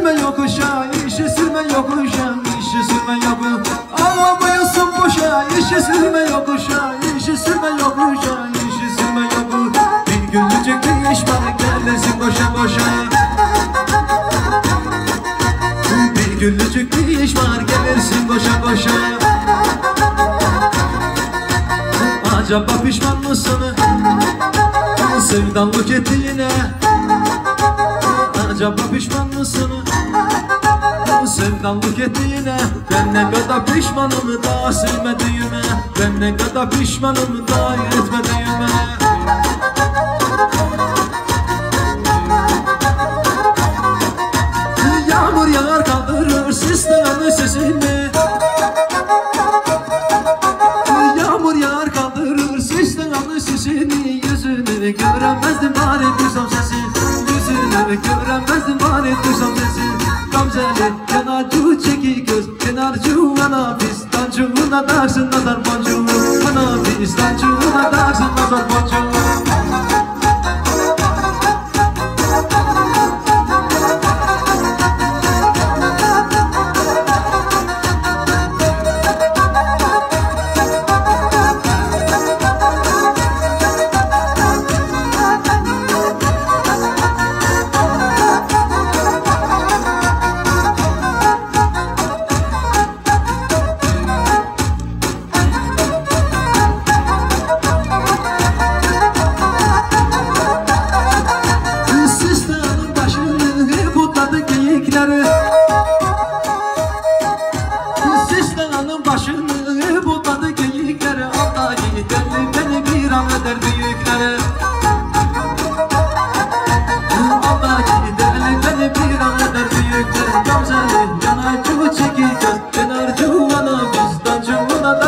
sürme yokuşa, işe sürme yokuşa, işe sürme yokuşa. Ağlamıyorsun boşa, işe sürme yokuşa, işe sürme yokuşa, işe sürme yokuşa. Bir gülecek bir iş bana gelmesin boşa boşa. Bir güllücük bir iş var gelirsin boşa boşa. Acaba pişman mısın sevdanlık ettiğine? Acaba pişman mısın sevdanlık ettiğine? Ben ne kadar pişmanım da sevmediğime, ben ne kadar pişmanım da etmediğime. Sesini. Yağmur yağar kaldırır sisten alır sesini. Yüzünü göremezdim bari duysam sesini. Yüzünü göremezdim bari duysam sesini. Gamzeli kenarcı çeki göz kenarcı bana pistancığına taksın nazar boncuğu. Bana pistancığına taksın nazar boncuğu.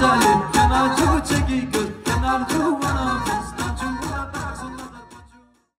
Come on,